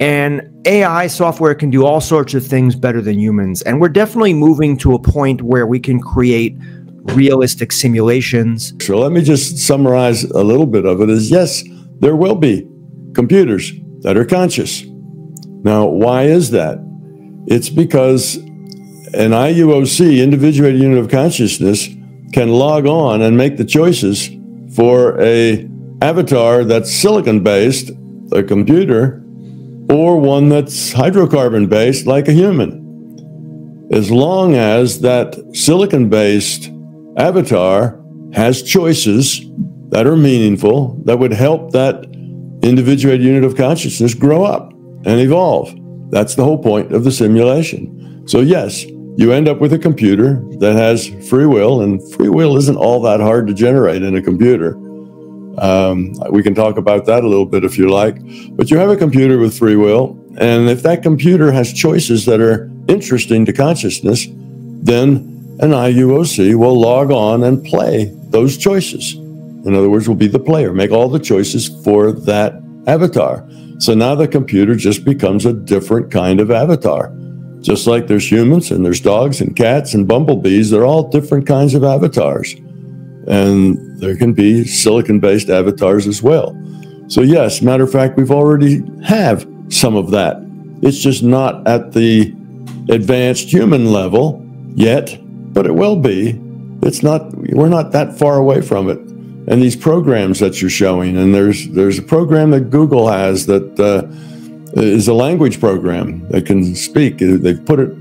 And AI software can do all sorts of things better than humans. And we're definitely moving to a point where we can create realistic simulations. So let me just summarize a little bit of it is, yes, there will be computers that are conscious. Now, why is that? It's because an IUOC, individuated unit of consciousness, can log on and make the choices for a avatar that's silicon-based, a computer, or one that's hydrocarbon-based, like a human. As long as that silicon-based avatar has choices that are meaningful, that would help that individuated unit of consciousness grow up and evolve. That's the whole point of the simulation. So yes, you end up with a computer that has free will, and free will isn't all that hard to generate in a computer. We can talk about that a little bit if you like, but you have a computer with free will, and if that computer has choices that are interesting to consciousness, then an IUOC will log on and play those choices. In other words, will be the player, make all the choices for that avatar. So now the computer just becomes a different kind of avatar. Just like there's humans and there's dogs and cats and bumblebees, they're all different kinds of avatars. And there can be silicon-based avatars as well. So yes, matter of fact, we've already have some of that. It's just not at the advanced human level yet, but it will be. It's not, we're not that far away from it. And these programs that you're showing, and there's a program that Google has that is a language program that can speak. They've put it,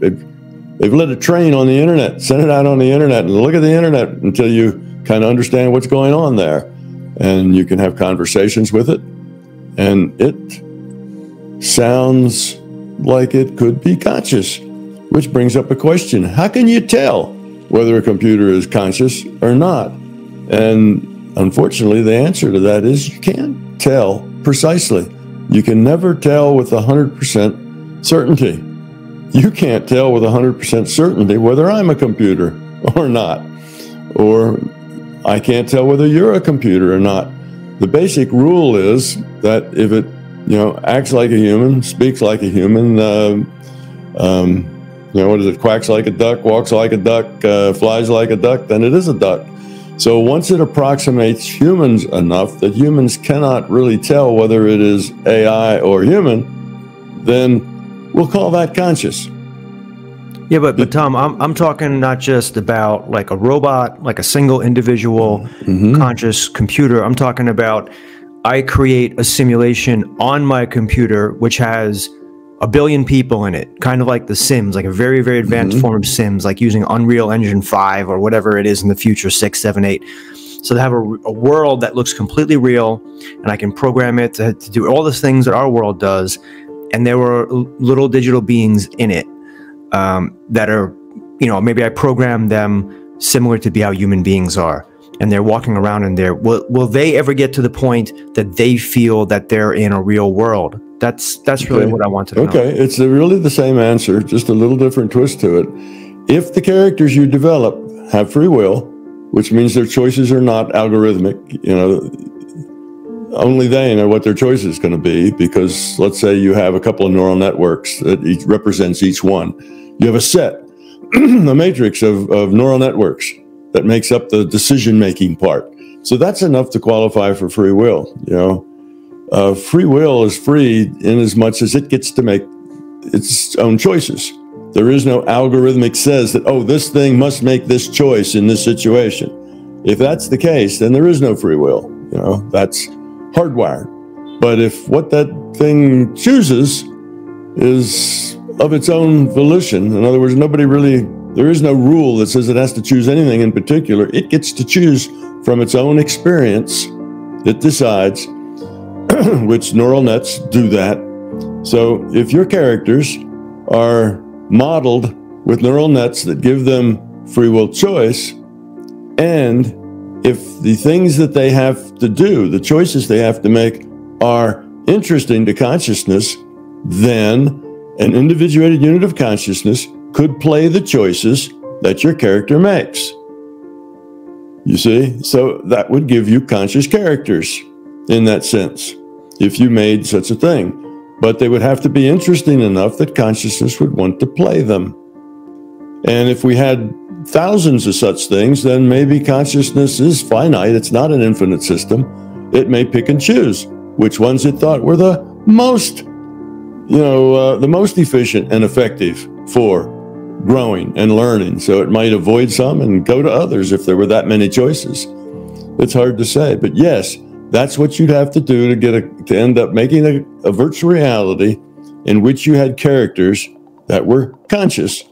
they've lit a train on the internet, sent it out on the internet, and look at the internet until you kind of understand what's going on there. And you can have conversations with it. And it sounds like it could be conscious, which brings up a question. How can you tell whether a computer is conscious or not? And unfortunately, the answer to that is you can't tell precisely. You can never tell with 100% certainty. You can't tell with 100% certainty whether I'm a computer or not, or I can't tell whether you're a computer or not. The basic rule is that if it, you know, acts like a human, speaks like a human, you know, what is it? Quacks like a duck, walks like a duck, flies like a duck, then it is a duck. So once it approximates humans enough that humans cannot really tell whether it is AI or human, then we'll call that conscious. Yeah, but Tom, I'm talking not just about like a robot, like a single individual conscious computer. I'm talking about I create a simulation on my computer which has a billion people in it, kind of like the Sims, like a very, very advanced form of Sims, like using Unreal Engine 5 or whatever it is in the future, 6, 7, 8. So they have a world that looks completely real, and I can program it to do all the things that our world does. And there were little digital beings in it that are, you know, maybe I programmed them similar to be how human beings are. And they're walking around in there. Will they ever get to the point that they feel that they're in a real world? That's really what I wanted to know. Okay, it's really the same answer, just a little different twist to it. If the characters you develop have free will, which means their choices are not algorithmic, you know, only they know what their choice is going to be, because let's say you have a couple of neural networks that each represents each one. You have a set, a matrix of neural networks that makes up the decision-making part. So that's enough to qualify for free will, you know. Free will is free in as much as it gets to make its own choices. There is no algorithmic says that, oh, this thing must make this choice in this situation. If that's the case, then there is no free will. You know, that's hardwired. But if what that thing chooses is of its own volition, in other words, nobody really, there is no rule that says it has to choose anything in particular. It gets to choose from its own experience. It decides. Which neural nets do that. So if your characters are modeled with neural nets that give them free will choice, and if the things that they have to do, the choices they have to make, are interesting to consciousness, then an individuated unit of consciousness could play the choices that your character makes. You see? So that would give you conscious characters in that sense, if you made such a thing. but they would have to be interesting enough that consciousness would want to play them. And if we had thousands of such things, then maybe consciousness is finite. It's not an infinite system. It may pick and choose which ones it thought were the most, the most efficient and effective for growing and learning. So it might avoid some and go to others if there were that many choices. It's hard to say, but yes, that's what you'd have to do to get to end up making a virtual reality in which you had characters that were conscious.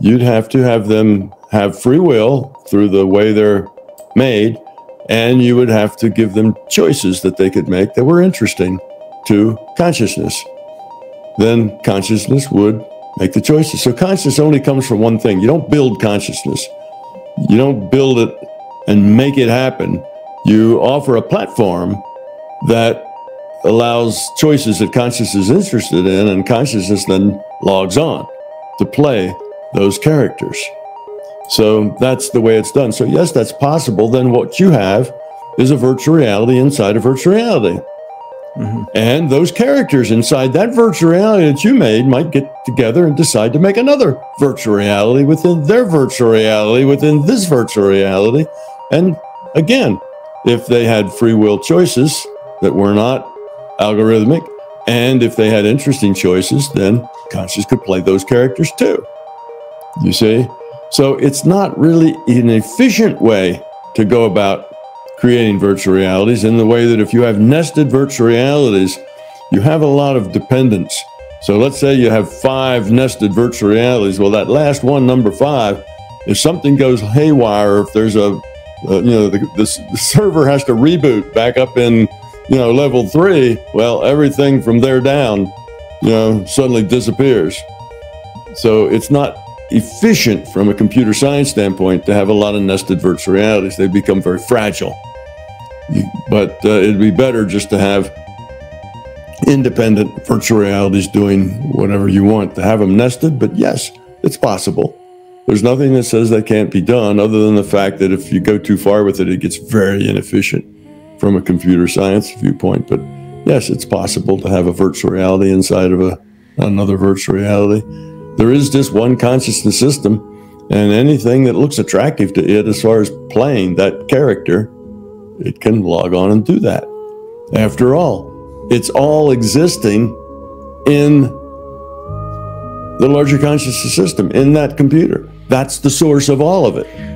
You'd have to have them have free will through the way they're made, and you would have to give them choices that they could make that were interesting to consciousness. Then consciousness would make the choices. So consciousness only comes from one thing. You don't build consciousness. You don't build it and make it happen. You offer a platform that allows choices that consciousness is interested in, and consciousness then logs on to play those characters. So that's the way it's done. So yes, that's possible. Then what you have is a virtual reality inside a virtual reality. Mm-hmm. And those characters inside that virtual reality that you made might get together and decide to make another virtual reality within their virtual reality within this virtual reality. And again, if they had free will choices that were not algorithmic, and if they had interesting choices, then conscious could play those characters too. You see? So it's not really an efficient way to go about creating virtual realities, in the way that if you have nested virtual realities, you have a lot of dependence. So let's say you have 5 nested virtual realities. Well, that last one, number 5, if something goes haywire, if there's a, the server has to reboot back up in, level 3, well, everything from there down, suddenly disappears. So it's not efficient from a computer science standpoint to have a lot of nested virtual realities. They become very fragile. But it'd be better just to have independent virtual realities doing whatever you want, to have them nested. But yes, it's possible. There's nothing that says that can't be done, other than the fact that if you go too far with it, it gets very inefficient from a computer science viewpoint. But yes, it's possible to have a virtual reality inside of another virtual reality. There is just one consciousness system, and anything that looks attractive to it as far as playing that character, it can log on and do that. After all, it's all existing in the larger consciousness system, in that computer. That's the source of all of it.